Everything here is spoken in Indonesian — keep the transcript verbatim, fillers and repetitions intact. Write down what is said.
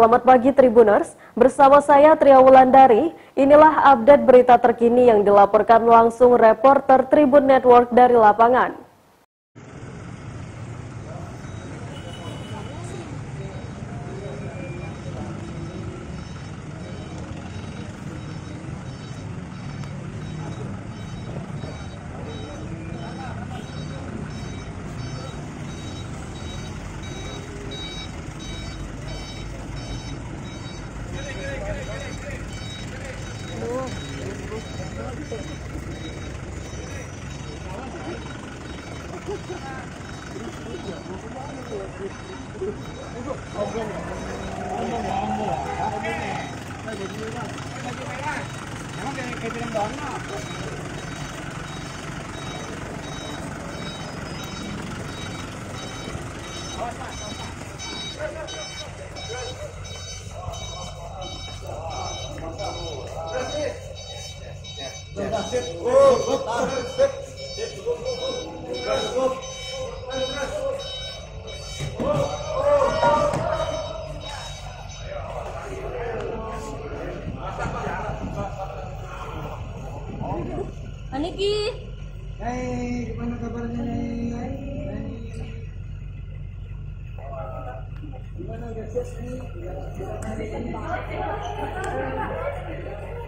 Selamat pagi Tribuners, bersama saya Tria Wulandari. Inilah update berita terkini yang dilaporkan langsung reporter Tribun Network dari lapangan. Aniki. Hai, gimana kabarnya nih? Hai. Gimana guys? Ini